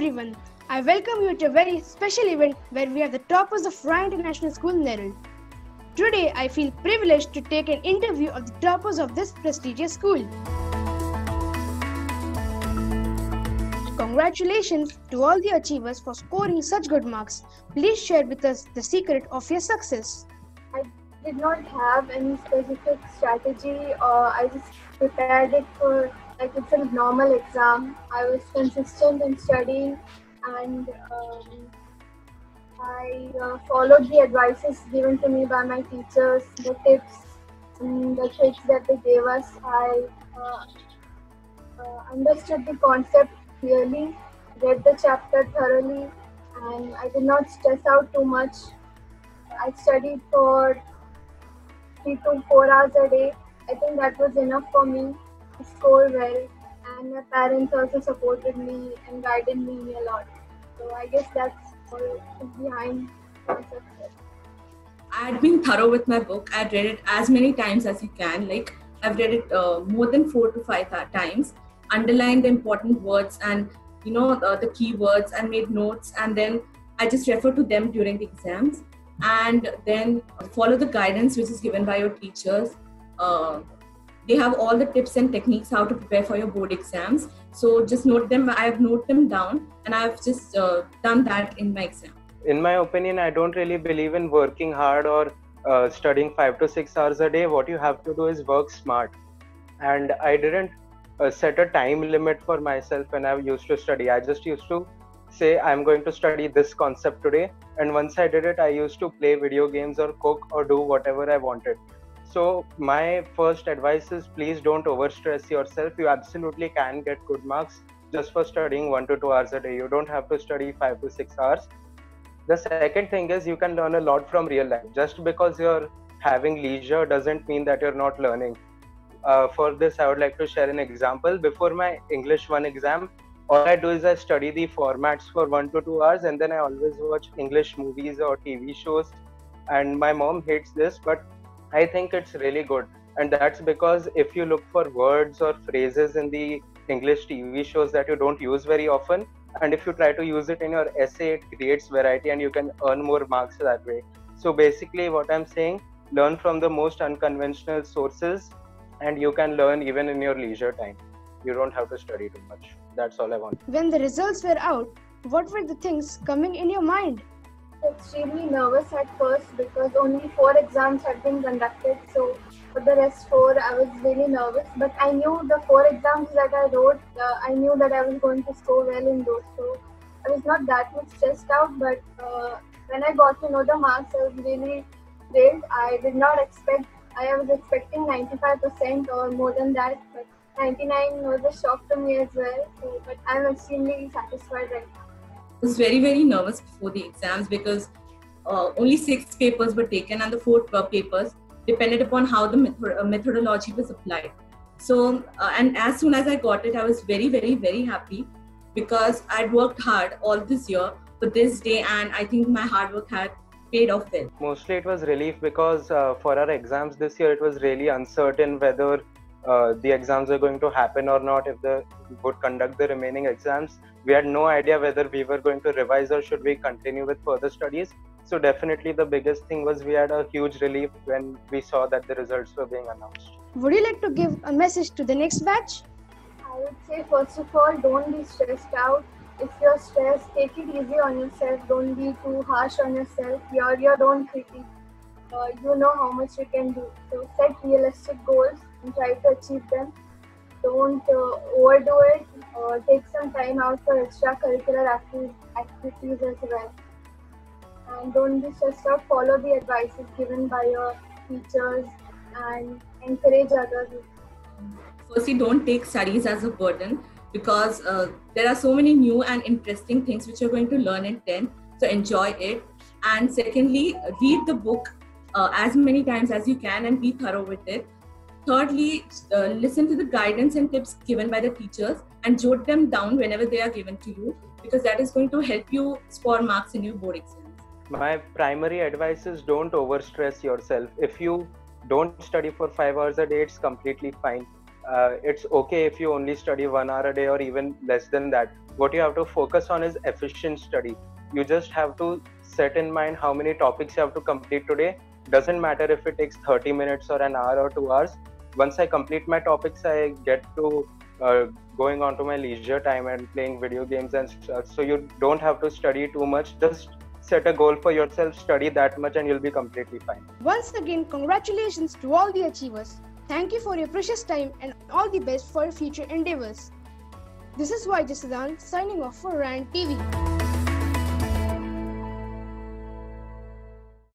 everyone. I welcome you to a very special event where we are the toppers of Ryan International School Nerul. Today, I feel privileged to take an interview of the toppers of this prestigious school. Congratulations to all the achievers for scoring such good marks. Please share with us the secret of your success. I did not have any specific strategy, or I just prepared it for like it's a normal exam. I was consistent in studying, and I followed the advices given to me by my teachers, the tips and the tricks that they gave us. I understood the concept clearly, read the chapter thoroughly, and I did not stress out too much. I studied for 3 to 4 hours a day. I think that was enough for me to score well, and my parents also supported me and guided me a lot. So I guess that's all behind my success. I had been thorough with my book. I had read it as many times as you can. Like I've read it more than 4 to 5 times, underlined the important words and the key words, and made notes, and then I just refer to them during the exams, and then follow the guidance which is given by your teachers. They have all the tips and techniques how to prepare for your board exams. So just note them. I have noted them down, and I have just done that in my exam. In my opinion, I don't really believe in working hard or studying 5 to 6 hours a day. What you have to do is work smart. And I didn't set a time limit for myself when I used to study. I just used to say I'm going to study this concept today. And once I did it, I used to play video games or cook or do whatever I wanted. So my first advice is, please don't overstress yourself. You absolutely can get good marks just for studying 1 to 2 hours a day. You don't have to study 5 to 6 hours. The second thing is, you can learn a lot from real life. Just because you're having leisure doesn't mean that you're not learning. For this, I would like to share an example. Before my English 1 exam, all I do is I study the formats for 1 to 2 hours, and then I always watch English movies or TV shows. And my mom hates this, but I think it's really good, and that's because if you look for words or phrases in the English TV shows that you don't use very often, and if you try to use it in your essay, it creates variety and you can earn more marks that way. So basically what I'm saying, learn from the most unconventional sources, and you can learn even in your leisure time. You don't have to study too much. That's all I want. When the results were out, what were the things coming in your mind? Extremely nervous at first because only 4 exams had been conducted, so for the rest 4 I was really nervous, but I knew the 4 exams that I wrote, I knew that I was going to score well in those, so I was not that much stressed out. But when I got to know the marks, I was really thrilled. I was expecting 95% or more than that, but 99 was a shock to me as well, so, but I am extremely satisfied right now. I was very, very nervous before the exams because only 6 papers were taken, and the 4th papers depended upon how the methodology was applied. So, and as soon as I got it, I was very, very, very happy because I'd worked hard all this year for this day, and I think my hard work had paid off well. Mostly it was relief because for our exams this year, it was really uncertain whether the exams are going to happen or not. If they would conduct the remaining exams, we had no idea whether we were going to revise or should we continue with further studies. So definitely the biggest thing was we had a huge relief when we saw that the results were being announced. Would you like to give a message to the next batch? I would say, first of all, don't be stressed out. If you're stressed, take it easy on yourself. Don't be too harsh on yourself. You're your own critic. You know how much you can do. So set realistic goals and try to achieve them. Don't overdo it. Take some time out for extracurricular activities as well. And don't be stressed out. Follow the advices given by your teachers and encourage others. Firstly, don't take studies as a burden because there are so many new and interesting things which you're going to learn in 10th. So enjoy it. And secondly, read the book as many times as you can and be thorough with it. Thirdly, listen to the guidance and tips given by the teachers and jot them down whenever they are given to you, because that is going to help you score marks in your board exams. My primary advice is, don't overstress yourself. If you don't study for 5 hours a day, it's completely fine. It's okay if you only study 1 hour a day or even less than that. what you have to focus on is efficient study. You just have to set in mind how many topics you have to complete today. Doesn't matter if it takes 30 minutes or an hour or 2 hours. Once I complete my topics, I get to going on to my leisure time and playing video games and stuff. So you don't have to study too much. Just set a goal for yourself, study that much, and you'll be completely fine. Once again, congratulations to all the achievers. Thank you for your precious time and all the best for your future endeavors. This is YJ Siddhant signing off for RAND TV.